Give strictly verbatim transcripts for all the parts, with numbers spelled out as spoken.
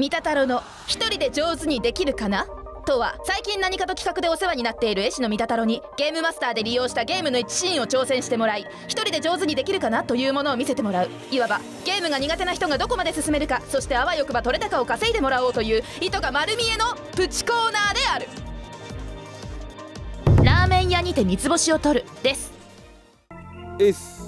三田太郎の「一人で上手にできるかな?」とは、最近何かと企画でお世話になっている絵師の三田太郎にゲームマスターで利用したゲームの一シーンを挑戦してもらい、一人で上手にできるかなというものを見せてもらう、いわばゲームが苦手な人がどこまで進めるか、そしてあわよくば取れ高を稼いでもらおうという意図が丸見えのプチコーナーである。ラーメン屋にて三つ星を取るです。えっす。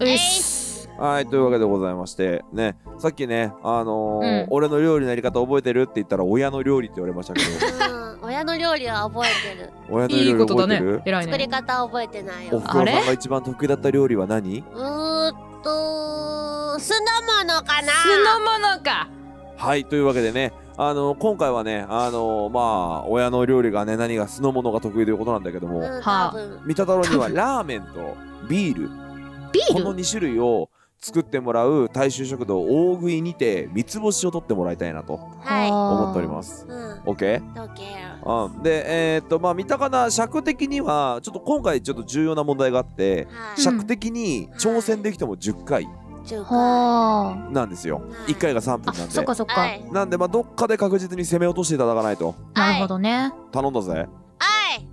えっす。はい、というわけでございまして、ね、さっきね、あのーうん、俺の料理のやり方覚えてるって言ったら、親の料理って言われましたけど。うん、親の料理は覚えてる。親の料理は覚えてる。いいことだね。偉いね。作り方覚えてないよ。おふくろさんが一番得意だった料理は何？うーっと、酢の物かな。酢の物か。はい、というわけでね。あの今回はね、あのまあ親の料理がね、何が酢の物が得意ということなんだけども、三田太郎にはラーメンとビール、ビールこのに種類を作ってもらう大衆食堂大食いにて三つ星を取ってもらいたいなと思っております。 OK で、えー、っとまあ三田かな、尺的にはちょっと今回ちょっと重要な問題があって、はい、尺的に挑戦できてもじゅっかいなんですよ。いっかいがさんぷんなんで、そっかそっか、なんでまあどっかで確実に攻め落としていただかないと。なるほどね、頼んだぜ。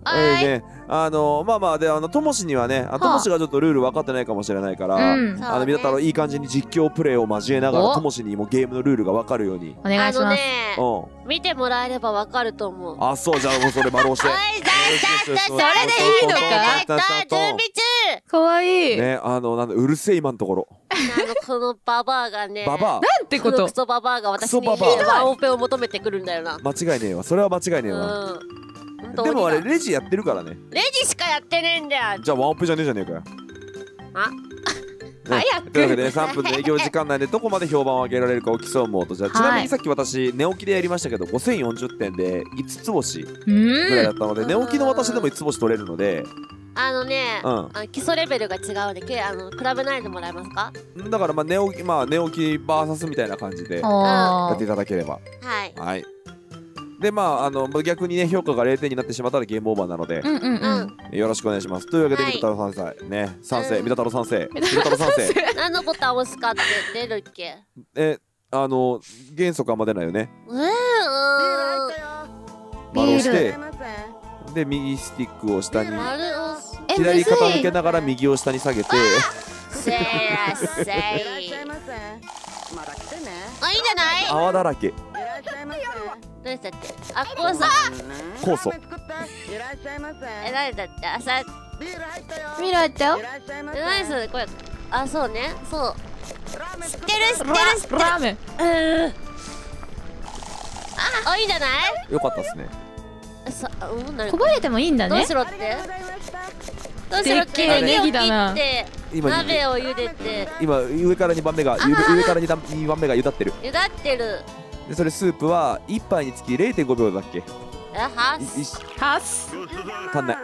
はい、ね、あのまあまあで、あのともしにはね、ともしがちょっとルール分かってないかもしれないから、あのみなたろいい感じに実況プレイを交えながら、ともしにもゲームのルールが分かるようにお願いします。見てもらえれば分かると思う。あ、そう、じゃあもうそれ丸押して、それでいいのか。準備中。かわいいね、あのなんだ、うるせえ今のところ、あのこのババアがね、ババアなんてこと、クソババアが私にワンオペを求めてくるんだよな。間違いねえわ、それは間違いねえわ。でもあれレジやってるからね。レジしかやってねえんだよ。じゃあワンオペじゃねえじゃねえかよ。あ、早く。というわけでさんぷんの営業時間内でどこまで評判を上げられるかを競うモード。じゃあちなみにさっき私寝起きでやりましたけど、ごせんよんじゅってんでいつつぼしぐらいだったので、寝起きの私でもいつつぼし取れるので、あのね、基礎レベルが違うので比べないでもらえますか。だからまあ寝起き、まあ寝起き ブイエス みたいな感じでやっていただければ。はい、でまああの逆にね、評価がれいてんになってしまったらゲームオーバーなので、よろしくお願いします。というわけで三田太郎賛成ね、賛成、三田太郎賛成、三田太郎賛成。何のボタン押すかって出るっけ？え、あの原則あんま出ないよね。うん。丸押して、で右スティックを下に、左傾けながら右を下に下げて。せいらせい。あ、いいんじゃない？泡だらけ。どうしたって、あ、酵素、酵素、え、何だって、朝ビール入ったよ。え、何それ、これ、あ、そうね、そう知ってる知ってる知ってる。ラーメン、あ、いいんじゃない、よかったっすね。さ、うん、こぼれてもいいんだね。どうしろって、どうしろって、ネギを切って鍋を茹でて、今上からにばんめが、上からにばんめが茹だってる、茹だってる。でそれスープはいっぱいにつき れいてんごびょうだっけ？あ、はす。はす。足んない。なんや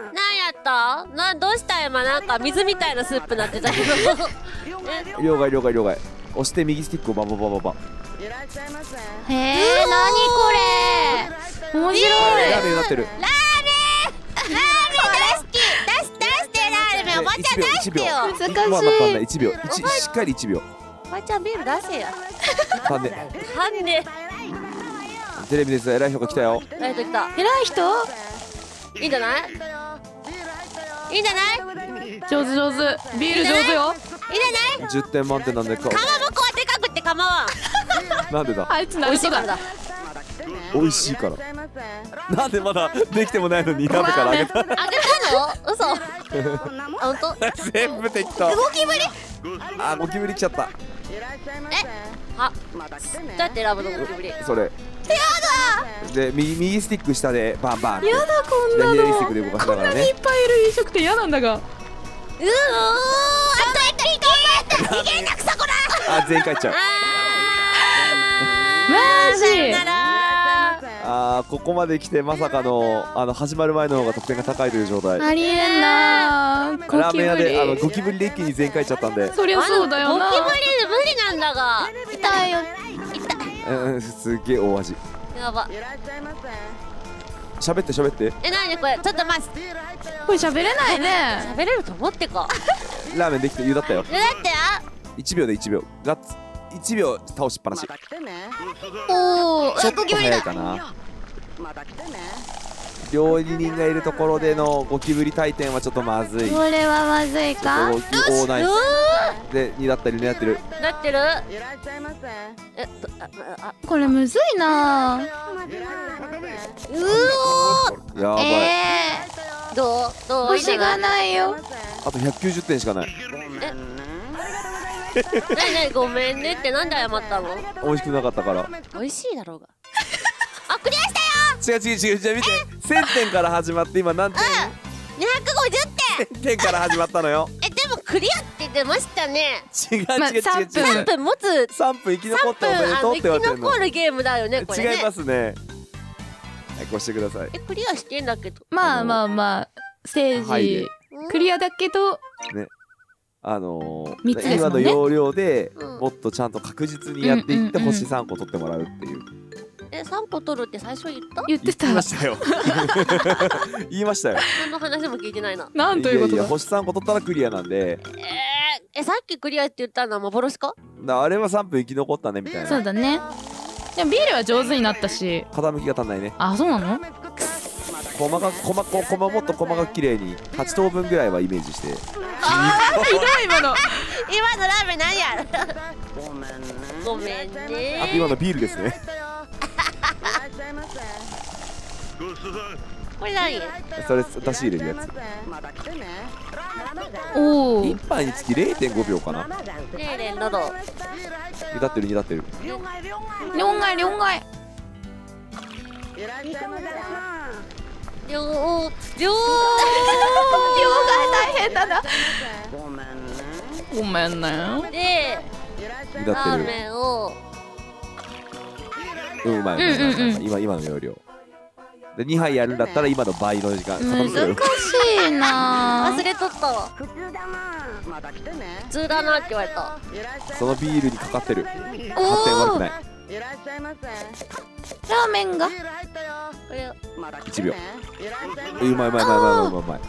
った？な、どうした今、なんか水みたいなスープになってたけど。了解了解了解。押して右スティックをバババババ。へえ、何これ？面白い。ラーメンになってる。ラーメン。ラーメン大好き。出し出してラーメン、おばちゃん出してよ。難しい。いちびょう。しっかりいちびょう。おばちゃんビール出せや。はんね。はんね。テレビです、偉い人が来たよ。偉い人来た。偉い人いいんじゃない、いいんじゃない、上手上手、ビール上手よ、いいんじゃない。じゅってん満点なんで、かまぼこはでかくってかまわん。なんでだ、あいつ美味しいからだ、美味しいから。なんでまだできてもないのに鍋からあげた、あげたの、嘘、あ、ほんと全部できた。ゴキブリ、あ、ゴキブリ来ちゃった。え、は、どうやって選ぶの、ゴキブリ。それで右、右スティック下でバンバン。やだ、こんなの、こんなにいっぱいいる飲食店嫌なんだが。うお、あといっかい頑張った、逃げんなクソコラ。あ、全員帰っちゃう。マジ。あー、ここまで来てまさかの、あの始まる前の方が得点が高いという状態。ありえんな。ラーメン屋であのゴキブリで一気に全員帰っちゃったんで。そりゃそうだよな。ゴキブリ無理なんだが。痛いよ。痛い。すげえ大味。やば。喋って喋って。え、なにこれ、ちょっと待って。これ喋れないね。喋れると思ってか。ラーメンできて、湯だったよ。湯だったよ。いちびょうでいちびょう。ガッツ。いちびょう倒しっぱなし。おお、ちょっと早いかな。料理人がいるところでのゴキブリ退店はちょっとまずい。これはまずいか。おお、ナイス。でにだったりになってる。なってる。えっと、あ、これむずいな。うお。やばい。どうどう。星がないよ。あとひゃくきゅうじゅってんしかない。ねえねえ、ごめんねってなんで謝ったの？美味しくなかったから。美味しいだろうが。あ、クリアしたよ。違う違う違う、じゃあ見て、せんてんから始まって今何点？にひゃくごじゅってん。せんてんから始まったのよ。え、でもクリアって出ましたね。違う違う違う。さんぷん持つ。さんぷん生き残っておめでとうって言われてるの。生き残るゲームだよねこれね。違いますね。はい、こうしてください。え、クリアしてんだけど。まあまあまあ、ステージクリアだけど。ね。あのー、今の要領でもっとちゃんと確実にやっていって星さんこ取ってもらうっていう。え、さんこ取るって最初言った？言ってた。言いましたよ言いましたよ。何の話も聞いてないな。なんということだ。いやいや、星さんこ取ったらクリアなんで。えー、え、さっきクリアって言ったのは幻か？あれはさんぷん生き残ったねみたいな。そうだね。でもビールは上手になったし、傾きが足んないね。あ、そうなの。細かく、細かく、もっと細かく綺麗にはちとうぶんぐらいはイメージして。ああ、ひどい今の今のラーメン何やごめんね。あと今のビールですねこれ何？それ出し入れるやつ。おお、いっぱいにつき れいてんごびょうかな。 れいてんご 度。にだってるにだってる。よんかいよんかい両両両替大変だな。ごめんね。ごめんね。で、ラーメンを。うん、うまい。今今の要領。でにはいやるんだったら今の倍の時間。難しいな。忘れとったわ。普通だな。普通だなって言われた。そのビールにかかってる。発展悪くない。いらっしゃいませ。ラーメンがいちびょう。うまいうまいうまいうまいうまい。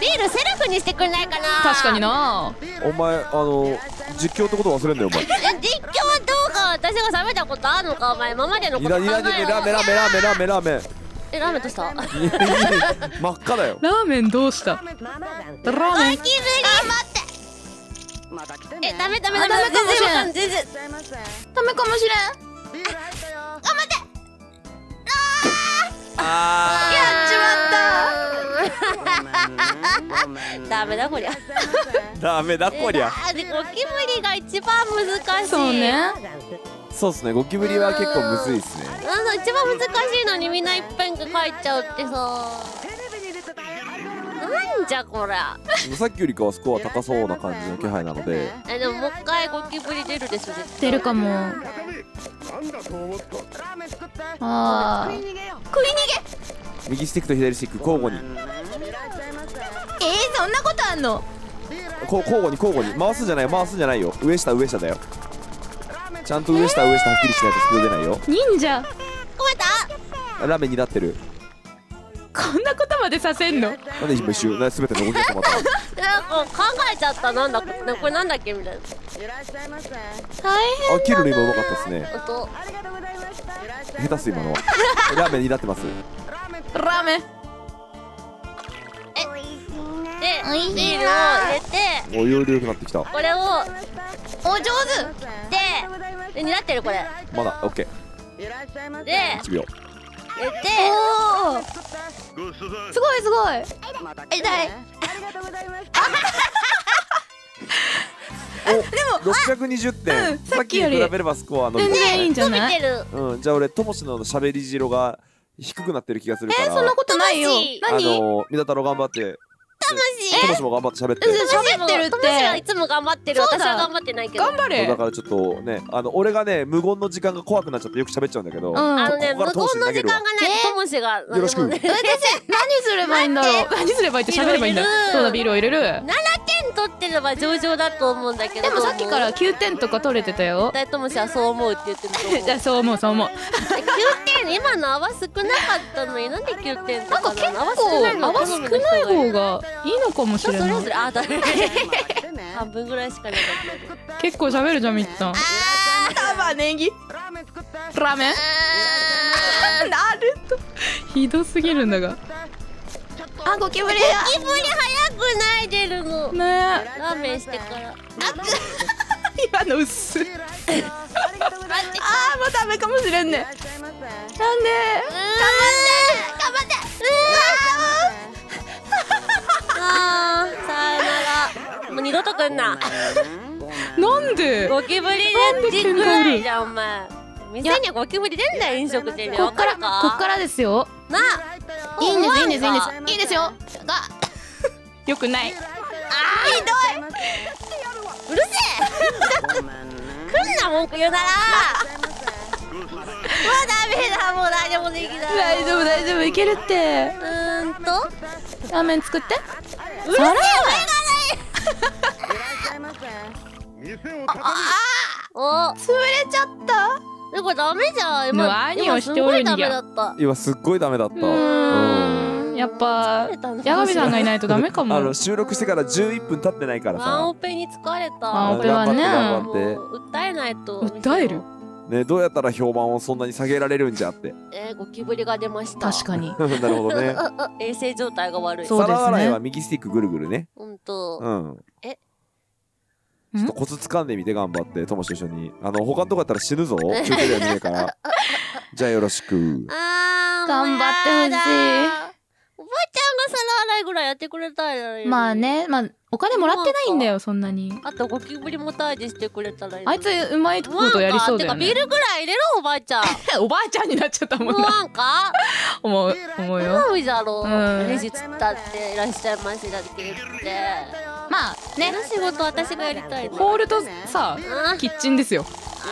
ビールセルフにしてくれないかな。確かにな。お前あの実況ってこと忘れんだよお前。実況はどうか。私が冷めたことあるのかお前。今までのこと考えろ。ラーメンラーメンラーメンラーメンラーメン。え、ラーメンどうした？真っ赤だよ。ラーメンどうした？ラーメン。あ、待って。え、ダメダメダメダメかもしれん。ダメかもしれん。あ、頑張って。あー、やっちまった。ダメだこりゃ。ダメだこりゃ。ゴキブリが一番難しい。そうね。そうっすね。ゴキブリは結構むずいっすね。なんだ、一番難しいのにみんないっぺんが帰っちゃうってさ。なんじゃこれ。さっきよりかはスコア高そうな感じの気配なので。え、でももう一回ゴキブリ出るでしょ。出るかも。あー、食い逃げ。右スティックと左スティック交互に。えー、そんなことあんの？こう交互に交互に回すんじゃない、回すんじゃないよ。上下上下だよ。ちゃんと上下上下はっきりしないとスピード出ないよ。忍者。壊れた。ラメになってる。こんなことまでさせんの？なんで今一瞬、すべての動きが止まった。なんか考えちゃった、なんだ、これなんだっけみたいな。あ、切るの今うまかったですね。下手す今のは。ラーメンになってます。ラーメン。え、で、ビールを入れて。お、より良くなってきた。これを。お、上手。で、になってるこれ。まだ、オッケー。で。いちびょう。入れて。おお。すごいすごい。え、痛い。でもろっぴゃくにじゅってん。さっきより比べればスコア伸びてる。いいんじゃない？うん。じゃあ俺ともしの喋り白が低くなってる気がするから。え、そんなことないよ。何？あの三田太郎頑張って。ともし。ともしも頑張って喋って。喋ってるって。ともしはいつも頑張ってる。私は頑張ってないけど。頑張れ。だからちょっとね、あの俺がね無言の時間が怖くなっちゃってよく喋っちゃうんだけど。あのね無言の時間がないともしが。よろしく。私何すればいいんだろう。何すればいいって喋ればいいんだ。そうだ、ビールを入れる。ななてん取ってれば上々だと思うんだけど。でもさっきからきゅうてんとか取れてたよ。だいともしはそう思うって言ってる。じゃあそう思うそう思う。きゅうてん今の泡少なかったのになんできゅうてんとかなの？なんか結構泡少ない方がいいのかもしれない。あ、だめ。半分ぐらいしかなかった。結構喋るじゃん、みっちゃん。玉ねぎラーメンなるとひどすぎるんだが。あ、ゴキブリだ。ゴキブリ早くないでるのね。ラーメンしてからあっ今のうっすああ、もうダメかもしれんね。なんで頑張って頑張ってうわーさよなら、もう二度と来んな。なんでゴキブリ出んくらいじゃんお前。店にはゴキブリ出んだよ、飲食店で。こっからこっからですよな。いいんですいいんですいいんですいいですよがよくない。ああひどい、うるせえ来んな、文句言うなら。もうダメだ、もう何もできない。大丈夫大丈夫、いけるって。うんとラーメン作ってうるせえ、俺がああ潰れちゃった。なんかダメじゃん。今何をしておるんだ。今すっごいダメだった。やっぱ矢神さんがいないとダメかも。あの収録してからじゅういっぷん経ってないからさ。ワンオペに疲れた。ワンオペはね。訴えないと。訴える。ね、どうやったら評判をそんなに下げられるんじゃって。え、ゴキブリが出ました。確かに。なるほどね。衛生状態が悪い。皿洗いは右スティックぐるぐるね。本当。うん。え。ちょっとコツ掴んでみて頑張って、友達と一緒に。あの、他のとこやったら死ぬぞ。中継では見えから。じゃあよろしく。あー、頑張ってほしい。おばあちゃんが皿洗いぐらいやってくれたらいい。まあね、まあ、お金もらってないんだよ、そんなに。あとゴキブリも退治してくれたらいい。あいつ、うまいことやりそうだよね。てか、ビールぐらい入れろ、おばあちゃん。おばあちゃんになっちゃったもんな。なんか思う、思うよ。頼むじゃろ。レジつったって、いらっしゃいませだって言って。まあね、仕事私がやりたい。ホールとさ、キッチンですよ。ろ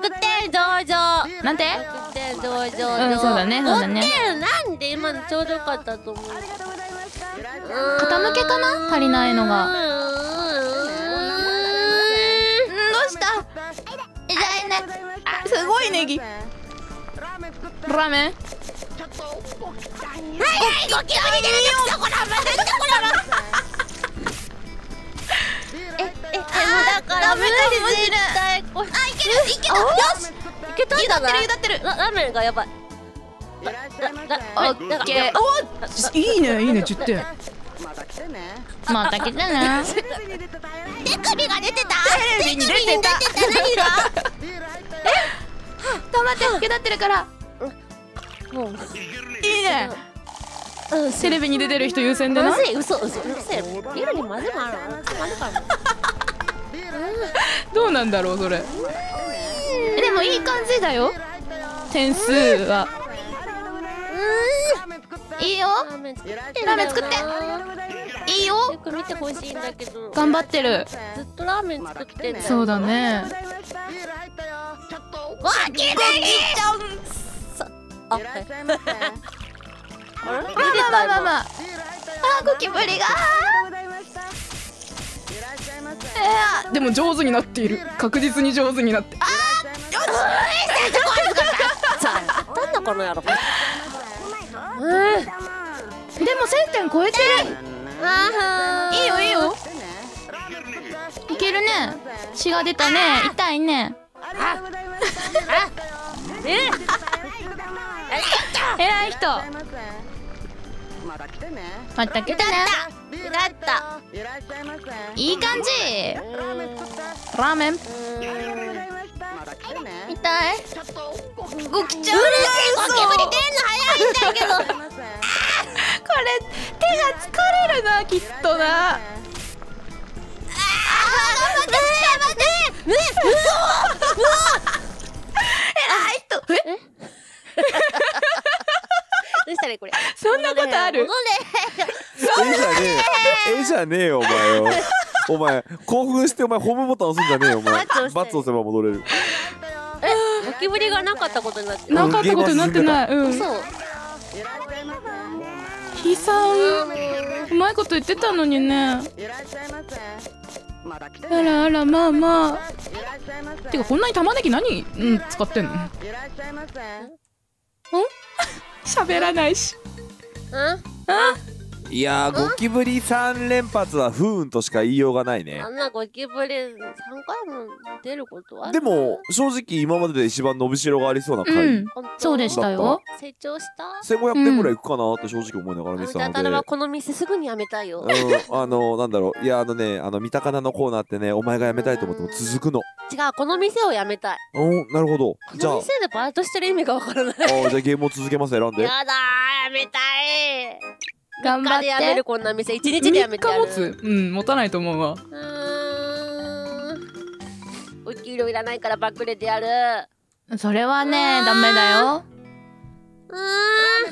くてん上々。なんて？ろくてん上々。うん、そうだね、そうだね。ろくてんなんで今のちょうどよかったと思う。傾けかな？足りないのが。どうした？すごいネギ。ラーメン。はいはい、ゴキブリ出るよ。そこラーメン、そこラーメン。え、え、でもだから無理絶対これ。あ、いけるいけた。よし。いけたんだな。ゆだってるゆだってる。ラーメンがやばい。オッケー。いいねいいねじゅってん。また来てね。また来てね。手首が出てた。手首に出てた。何が？え、頑張って。ゆだってるから。いいね。テレビに出てる人優先でな。うるせえ、うそ、うそ、うるせえ。ビールに混ぜもあるから。どうなんだろう、それ。でもいい感じだよ。点数は。いいよ。ラーメン作って。いいよ。よく見てほしいんだけど。頑張ってる。ずっとラーメン作ってんだよ。そうだね。わあ、きれいに。あ。まあまあまあまあまあまああー、ゴキブリがーでも上手になっている。確実に上手になってあーよしよしさあ当たんのこの野郎。でもせんてん超えてる。いいよいいよいけるね。血が出たね。痛いね。あええ偉い人。また来てね。また来てね。いい感じ。ラーメン。痛い。ゴキちゃん。ゴキブリ出るの早いんだけど。これ手が疲れるなきっとな。ああ頑張って頑張って。ねう偉い人。え？どうしたねこれ。そんなことある。えじゃねえよお前よ。お前興奮してお前ホームボタン押すんじゃねえよお前。バツ押せば戻れる。え、ゴキブリがなかったことになってなかったことになってない。うん。そう。ひさんうまいこと言ってたのにね。あらあらまあまあ。てかこんなに玉ねぎ何うん使ってんの？うん？喋らないし。うん？あ？いやー、ゴキブリさん連発は不運としか言いようがないね。あんなゴキブリさんかいも出ることはある。でも正直今までで一番伸びしろがありそうな回、うん、そうでしたよ。成長した。せんごひゃくてんぐらいいくかなって正直思いながら見てたので、うん、だからこの店すぐに辞めたいよ、うん、あのなんだろう、いやあのね、あの三鷹のコーナーってね、お前が辞めたいと思っても続くの。違う、この店を辞めたい。うん、なるほど。じゃあこの店でバイトしてる意味がわからない。あー、じゃあゲームを続けます。選んで。やだー、辞めたい。頑張ってやめる。こんな店一日でやめてやる。みっか持つ？うん、持たないと思うわ。うーん、お給料いらないからバックレでやる。それはね、ダメだよ。うー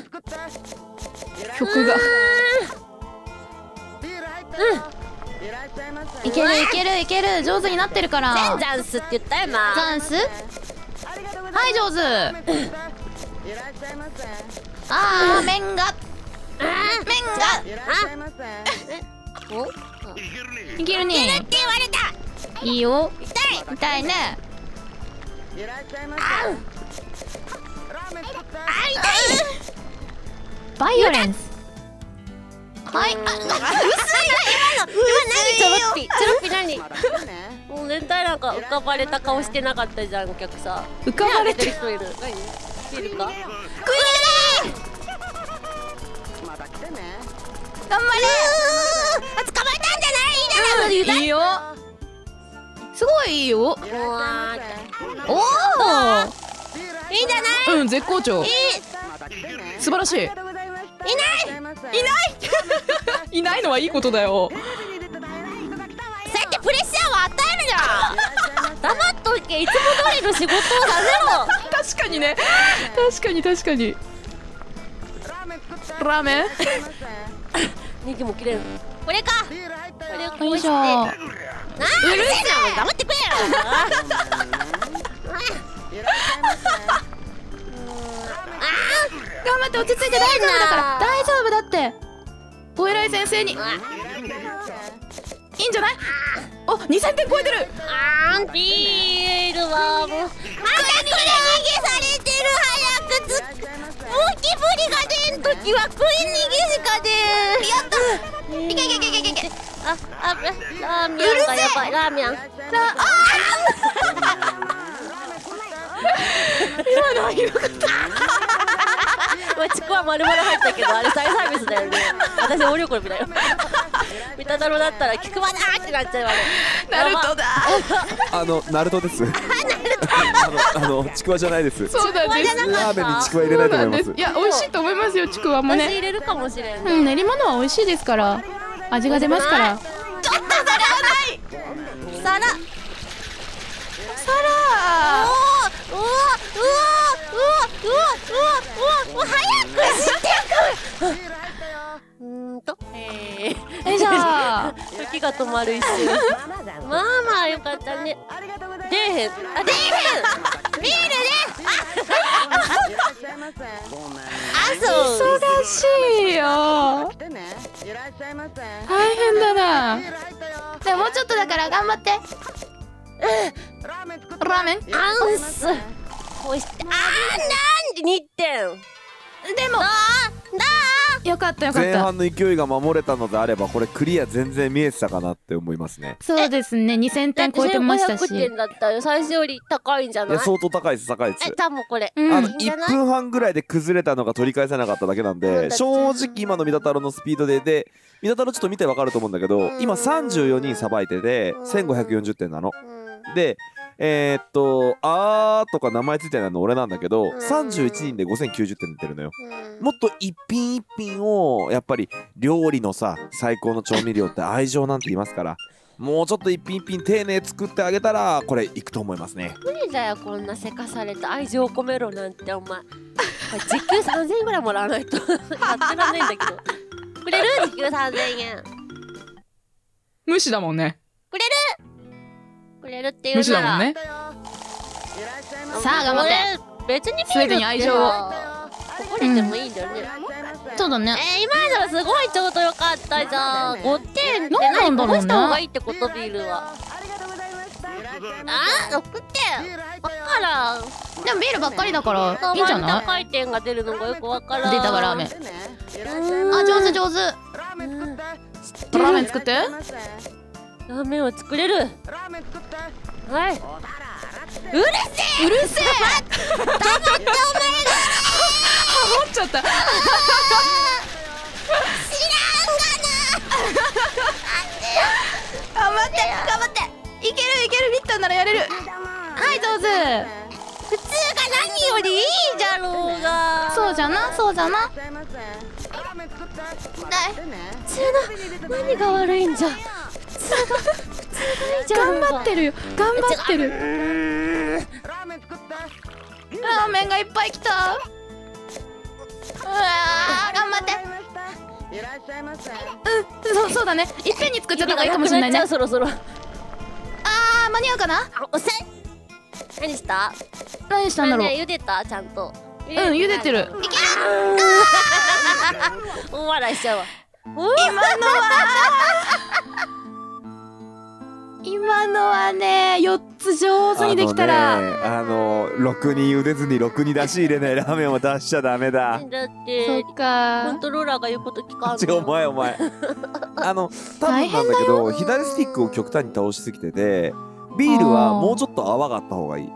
ん、曲がうん、いけるいけるいける、上手になってるから。全ジャンスって言ったよな。ジャンス、はい、上手。ああ、麺が麺がいけるね。いけるって言われた。いいよ。痛い痛いね。あうあ痛い。バイオレンス。はい、あ、薄いな今の。今何チョロッピチョロッピ何。もう絶対なんか浮かばれた顔してなかったじゃん、お客さん。浮かばれてる人いる。何いるか。食い逃げだー。頑張れ。捕まえたんじゃない。いいな、いいよ。すごいいいよ。おお。いいんじゃない。うん、絶好調。素晴らしい。いない。いない。いないのはいいことだよ。そうやってプレッシャーを与えるじゃん。黙っとけ、いつも通りの仕事をさせろ。確かにね。確かに確かに。ラーメン。ネギも切れる。これか。これこうして。なあ、うるせえな、黙ってくれよ。頑張って落ち着いて、大丈夫だから。大丈夫だって。お偉い先生に。いいんじゃない？お、にせんてん超えてる。あー、ビールはもう。またこれ逃げされてる。早くつ。ゴキブリが出んときは食い逃げしか出ん。やった。いけいけいけいけいけ。あ、あ、ラーメンがやばい。ラーメン。ラ、今のはひどかった。まあ、ちくわ丸々入ったけど、あれ再サービスだよね。私オリオコルビだよ。三田太郎だったら、きくわだーってなっちゃうわね。ナルトだー。あの、ナルトです。あの、あの、ちくわじゃないです。そうなんです。ラーメンにちくわ入れないと思います。いや、美味しいと思いますよ、ちくわもね。入れるかもしれん。うん、練り物は美味しいですから。味が出ますから。ちょっと皿がない。皿。皿。おお、うわ、うわ、うわ、うわ、うわ、うわ、早くしてく。うんと、えー、え、じゃあ、時が止まる一瞬。まあまあよかったね。出えへん。あ、出えへん。ビールで。あ、忙しいよ。大変だな。じゃあもうちょっとだから頑張って。ラーメンアンス。こうしてあー、なんでにてん。でもだーよかったよかった。前半の勢いが守れたのであれば、これクリア全然見えてたかなって思いますね。そうですね、にせんてん超えてましたし。せんごひゃくてんだったよ、最初より高いんじゃない？いや、相当高いです、高いです。え、多分これいっぷんはんぐらいで崩れたのが取り返せなかっただけなんで、正直今の三田太郎のスピードでで三田太郎ちょっと見てわかると思うんだけど、今さんじゅうよにんさばいてでせんごひゃくよんじゅってんなので、えー、っと「あー」とか名前ついてないの俺なんだけど、さんじゅういちにんでごせんきゅうじゅってん出てるのよ。もっと一品一品を、やっぱり料理のさ、最高の調味料って愛情なんて言いますから、もうちょっと一品一品丁寧作ってあげたら、これいくと思いますね。無理だよ、こんなせかされて愛情を込めろなんて。お前時給さんぜんえんぐらいもらわないとやってらんないんだけど。くれる？時給さんぜんえん無視だもんね。くれる？くれるっていうなら、ね、さあ頑張って。別にビールって愛情をこぼれてもいいんだよね。うん、そうだね。えー、今のすごいちょうどよかったじゃん。ごてんって何こぼした方がいいってこと？ビールは。あ、送ってわからん。でもビールばっかりだからいいんじゃない？回転が出るのがよくわからん。出たがラーメン。あ、上手上手。ラーメン作って。ラーメン作って。ラーメンを作れる。はい。うるせえ。うるせえ。黙ってお前が。はもっちゃった。知らんがな。頑張って頑張って。いけるいける、ミットならやれる。はい上手。普通が何よりいいじゃろうが。そうじゃなそうじゃな。普通の何が悪いんじゃ。普通が普通がいいじゃろうが。頑張ってるよ頑張ってる。ラーメンがいっぱい来た。うわー頑張って。いらっしゃいませ。うん、そうそうだね。いっぺんに作っちゃった方がいいかもしれないね。そろそろ。ああ、間に合うかな。おせ。何した？何したんだろう。茹でたちゃんと。うん、茹でてる。いける。お笑いしちゃうわ。今のは。今のはね、四つ上手にできたら。あの、ろくに茹でずにろくに出し入れないラーメンを出しちゃダメだ。そっか。コントローラーが言うこと聞かんの。違う、お前お前。あの、多分なんだけど、左スティックを極端に倒しすぎてて、ビールはもうちょっと泡があった方がいい。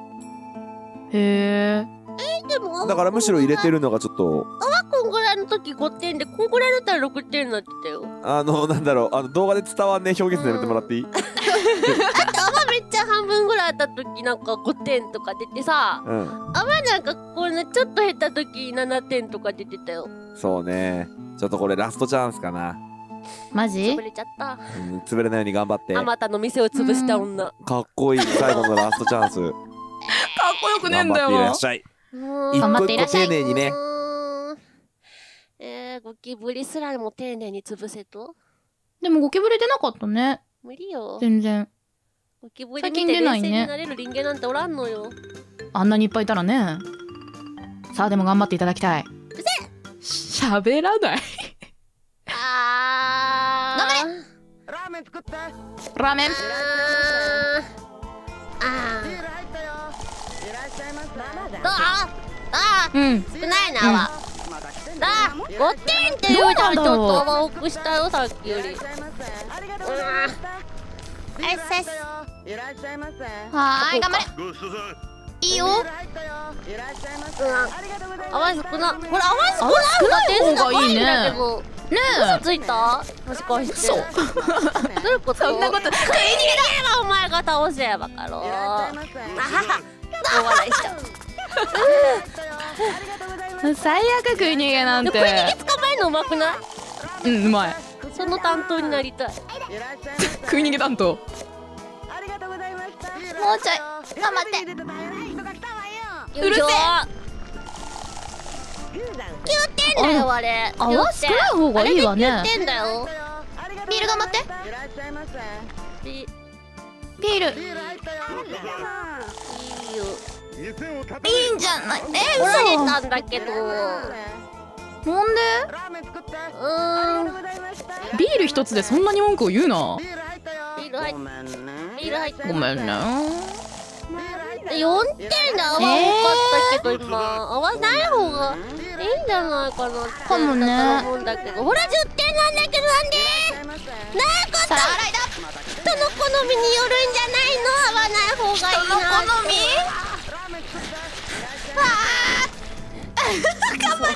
へー。え、でもだからむしろ入れてるのがちょっと。泡こんぐらいの時ごてんで、こんぐらいだったらろくてんになってたよ。あの、なんだろう、あの動画で伝わんねえ表現でやめてもらっていい？だって泡めっちゃ半分ぐらいあった時なんかごてんとか出てさ、うん、泡なんかこうね、ちょっと減った時ななてんとか出てたよ。そうね、ちょっとこれラストチャンスかな。マジ？潰れちゃった、うん、潰れないように頑張って。あまたの店を潰した女、かっこいい。最後のラストチャンスかっこよくねえんだよ。頑張っていらっしゃい。一個一個丁寧にね。えー、ゴキブリすらも丁寧に潰せと。でもゴキブリ出なかったね。無理よ全然。ゴキブリ最近出ないね。冷静になれる人間なんておらんのよ。あんなにいっぱいいたらね。さあでも頑張っていただきたい。うぜっ、しゃべらない。あー頑張れ。ラーメン作って。ラーメン。あーああ、うん、少ないな、は。あ、ごてんって言うたらちょっと泡多くしたよ、さっきより。うん。はい、はい、頑張れ。いいよ。うん。泡少な。ほら、泡少ない方がいいね。ねえ。嘘ついた？もしかして。嘘。どういうこと？そんなこと。食い逃げだ。お前が倒せやばかろう。あはは。お笑いしちゃう。最悪食い逃げなんて。食い逃げ捕まえるのうまくない？うん、うまい。その担当になりたい。食い逃げ担当。もうちょい頑張って。うるせえ。きゅうてんだよ。あれ泡少ない方がいいわね。あれできゅうてんだよ。ビール頑張って。ビールいいんじゃない？え、嘘。折られたんだけど。なんで？うん。ビール一つでそんなに文句を言うな。ビール入った。ごめんね。よんてんで泡多かったけど今。泡ない方がいいんじゃないかなって。かもね。思うんだけど。ほらじゅってんなんだけどなんで？なこと。人の好みによるんじゃないの？泡ない方がいいな。人の好み？頑張れ。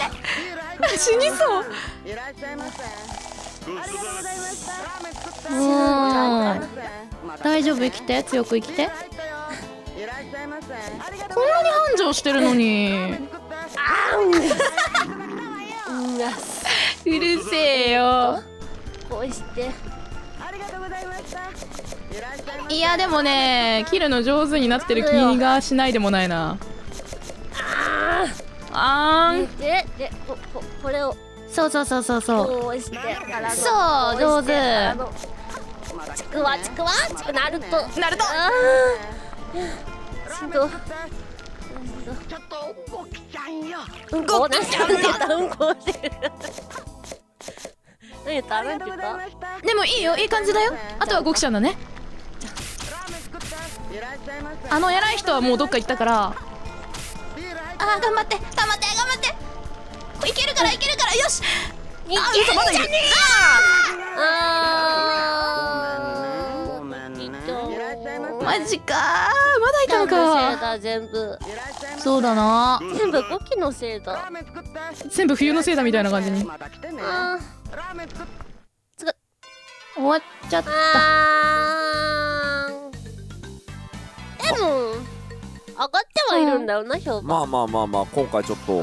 死にそう。大丈夫、生きて、強く生きて。こんなに繁盛してるのに。うるせえよ。こうしていやでもね、切るの上手になってる気がしないでもないな。あーんで、で、こ、こ、これをそうそうそうそうそうこうしてからそう、上手。ちくわ、ちくわ、ちくわ、なるとなるとあーしんどちょっと、うんこきちゃんよ。うんこきちゃんよ。うんこきちゃんよ。何言った？何言った？でもいいよ、いい感じだよ。あとはごきちゃんだね。あの偉い人はもうどっか行ったから。あー頑張って頑張って頑張って、いけるからいけるから、よし。あー嘘、まだいる。あーマジかー、まだいたのか。全部そうだな、全部ゴキのせいだ、全部冬のせいだみたいな感じに。あー終わっちゃった。でも上がってはいるんだよな、評判。まあまあまあまあ、今回ちょっと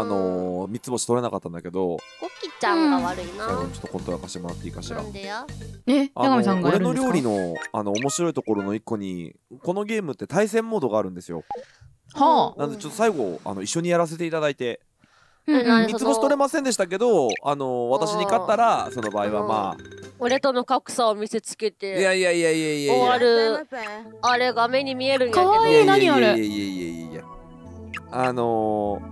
あの三つ星取れなかったんだけど、ゴキちゃんが悪いな。ちょっとコントやかしてもらっていいかしら。なんでや？え、ヤガミさんがやるんですか？俺の料理のあの面白いところの一個に、このゲームって対戦モードがあるんですよ。はあ。なんでちょっと最後あの一緒にやらせていただいて。三つ星取れませんでしたけど、あの私に勝ったらその場合はまあ。俺との格差を見せつけて、いやいやいやいやいや、終わるあれが目に見えるんやけど。かわいい、何あれ。いやいやいやいや、あの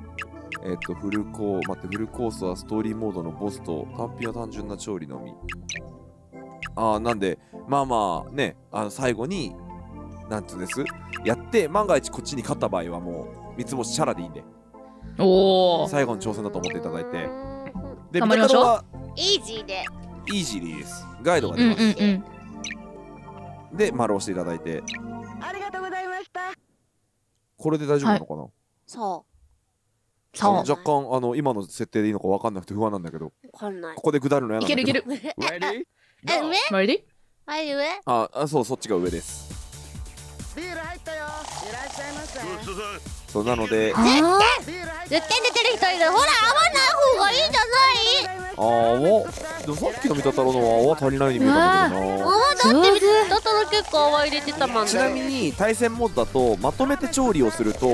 ー、えっとフルコー、待って、フルコースはストーリーモードのボスと単品は単純な調理のみ。ああ、なんでまあまあね、あの最後になんていうんですやって、万が一こっちに勝った場合はもう三つ星チャラでいいんで、おお最後の挑戦だと思っていただいて、で頑張りましょう。イージーで。イージーです。ガイドが出ます。で丸押していただいて、ありがとうございました。これで大丈夫なのかな。そうそう、若干あの今の設定でいいのか分かんなくて不安なんだけど、ここで下るのやなんだけど。いけるいける。上？上？上？あ、そう、そっちが上です。ビール入ったよ、いらっしゃいませ。そうなので、絶対絶対出てる人いる。ほら、合わない方がいいんじゃない？あー、でもさっきの三田太郎のは泡足りないに見えたんだけどな。泡だって三田太郎結構泡入れてたもんね。ちなみに対戦モードだとまとめて調理をすると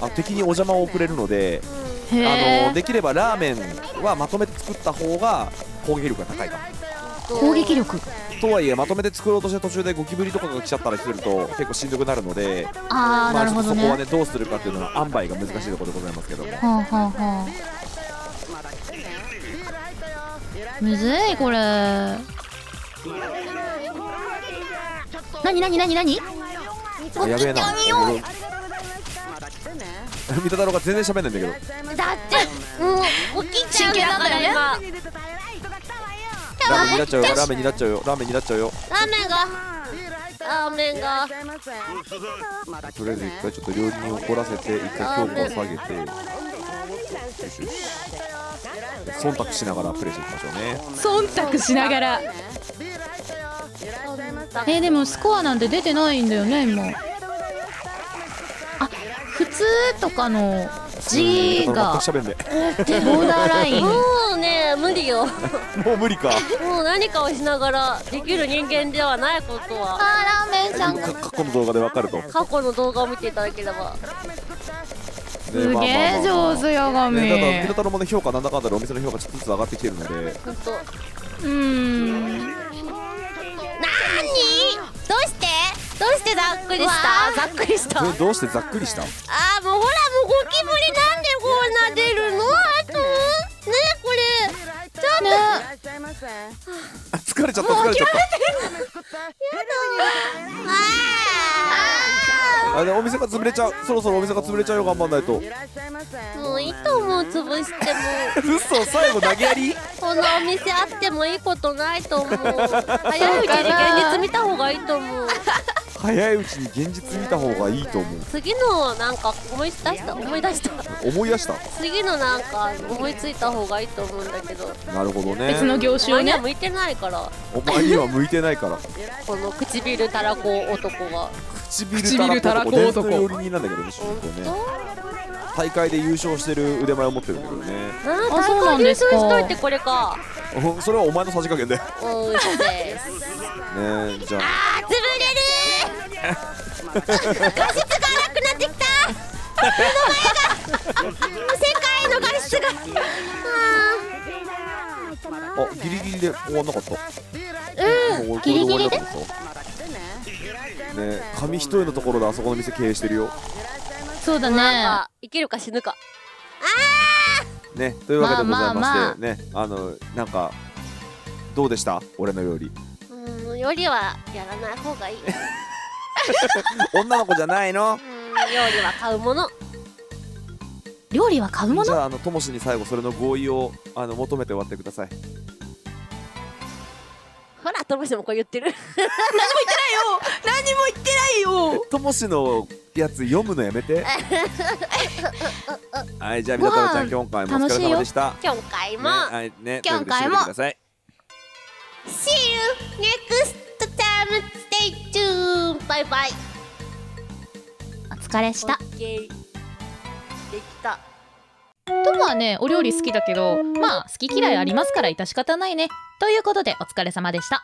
あ敵にお邪魔を送れるので、あのできればラーメンはまとめて作った方が攻撃力が高いか。攻撃力とはいえまとめて作ろうとして途中でゴキブリとかが来ちゃったりすると結構しんどくなるので、あー、なるほどね。そこはね、どうするかっていうのは塩梅が難しいところでございますけど。はあはあはあ、むずいこれ。なになになになに。やべえな。三田太郎が全然喋んないんだけど。だって、もう、おきちゃんなんだよ。ラーメンになっちゃうよ、ラーメンになっちゃうよ、ラーメンになっちゃうよ。ラーメンが。ラーメンが。とりあえず一回ちょっと料理人を怒らせて、一回評価を下げて。忖度しながらプレイしていきましょうね。忖度しながら。えー、でもスコアなんて出てないんだよね今。あ、普通とかの G がボーダーライン。もうね、無理よ。もう無理か。もう何かをしながらできる人間ではないことは。あー、ラーメンさんが過去の動画でわかると。過去の動画を見ていただければ。すげえ上手やがみ。ただ三田太郎もね、評価なんだかんだでお店の評価ちょっとずつ上がってきてるので。本当。うーん。なーに？どうして？どうしてざっくりした？ざっくりした。え、どうしてざっくりした？ああ、もうほら、もうゴキブリなんでこんな出るの？あとね、これちょっと。ね。疲れちゃった疲れちゃった。やだ。ああ。あれ、お店が潰れちゃう、そろそろお店が潰れちゃうよ、頑張んないと。もういいと思う、潰しても。嘘、最後投げやり。このお店あってもいいことないと思う。早いうちに現実見た方がいいと思う。早いうちに現実見た方がいいと思う。次のなんか思い出した思い出した思い出した次のなんか思いついた方がいいと思うんだけど。なるほどね。別の業種をね。お前には向いてないから。お前には向いてないから。この唇たらこ男が。唇たらこ男。料理人なんだけどね。大会で優勝してる腕前を持ってるんだけどね。あ、そうなんですか。優勝しといてこれか。それはお前のさじ加減で。ねえ、じゃあ。ああ、潰れる。画質が荒くなってきた。目の前が。世界の画質が。あ、ギリギリで終わんなかった。うん、ギリギリで。ね、紙一重のところであそこの店経営してるよ。そうだね。生きるか死ぬか。ああ。ね、というわけでございましてね、あのなんかどうでした？俺の料理。うん、料理はやらない方がいい。女の子じゃないの。料理は買うもの。料理は買うもの。じゃあ、あの、ともしに最後それの合意を、あの、求めて終わってください。ほら、ともしもこう言ってる。何も言ってないよ。何も言ってないよ。ともしのやつ読むのやめて。はい、じゃあ、みなたろちゃん、今回もお疲れ様でした。今回も。はい、ね、今回も。See you next time. Stay tuned. Bye bye. お疲れした。できた。トムはね、お料理好きだけど、まあ好き嫌いありますから致し方ないね。ということでお疲れ様でした。